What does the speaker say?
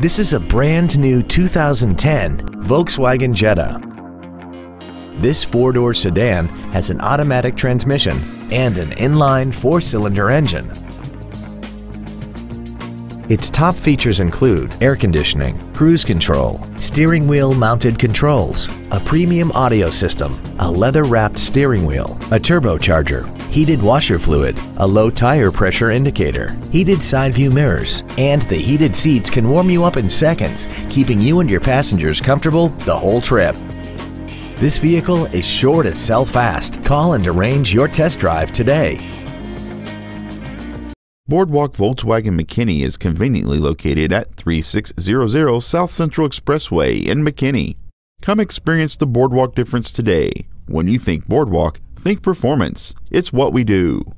This is a brand new 2010 Volkswagen Jetta. This four-door sedan has an automatic transmission and an inline four-cylinder engine. Its top features include air conditioning, cruise control, steering wheel mounted controls, a premium audio system, a leather-wrapped steering wheel, a turbocharger, heated washer fluid, a low tire pressure indicator, heated side view mirrors, and the heated seats can warm you up in seconds, keeping you and your passengers comfortable the whole trip. This vehicle is sure to sell fast. Call and arrange your test drive today. Boardwalk Volkswagen McKinney is conveniently located at 3600 South Central Expressway in McKinney. Come experience the Boardwalk difference today. When you think Boardwalk, think performance. It's what we do.